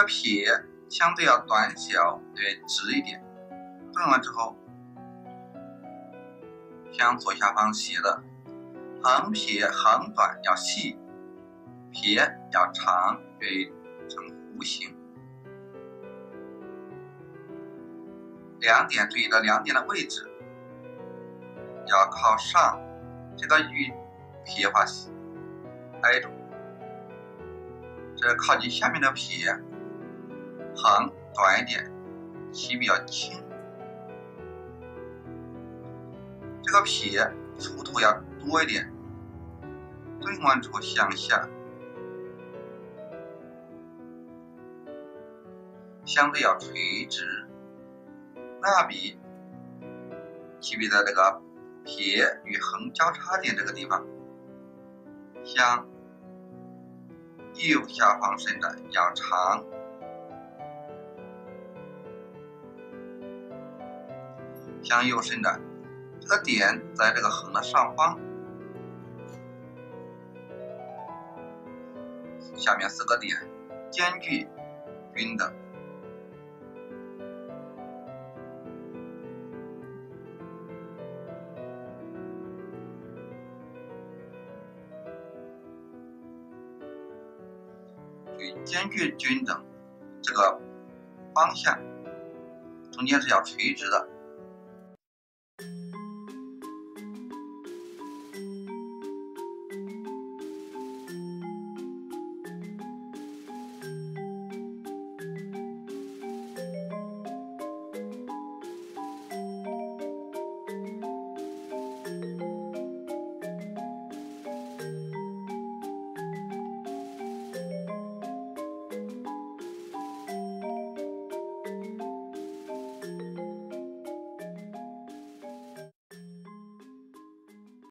个撇相对要短小，对，直一点。顿了之后，向左下方斜的，横撇横短要细，撇要长，对，成弧形。两点，注意到两点的位置要靠上，这个与撇画挨住。这靠近下面的撇，横短一点，其比较轻。这个撇粗度要多一点。顿完之后向下，相对要垂直。蜡笔其比在这个撇与横交叉点这个地方，向右下方伸展要长，向右伸展，这个点在这个横的上方，下面四个点间距均等，间距均等，这个方向中间是要垂直的，